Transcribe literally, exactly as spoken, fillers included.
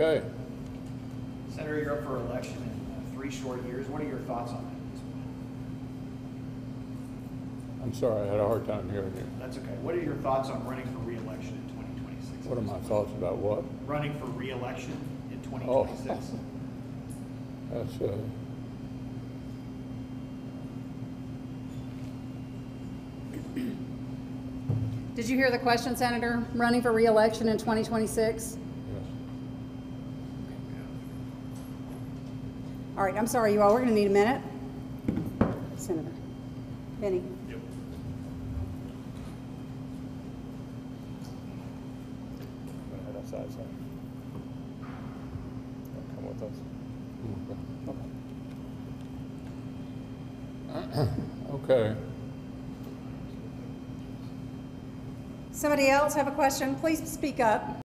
Okay. Senator, you're up for election in uh, three short years. What are your thoughts on that? I'm sorry, I had a hard time hearing you. That's okay. What are your thoughts on running for re-election in twenty twenty-six? What are my thoughts about what? Running for re-election in twenty twenty-six. Oh. That's uh, Did you hear the question, Senator? Running for re-election in twenty twenty-six? Yes. All right, I'm sorry, you all. We're going to need a minute. Senator. Benny. Yep. I'm going to head outside, sorry. Come with us. Okay. Okay. Somebody else have a question? Please speak up.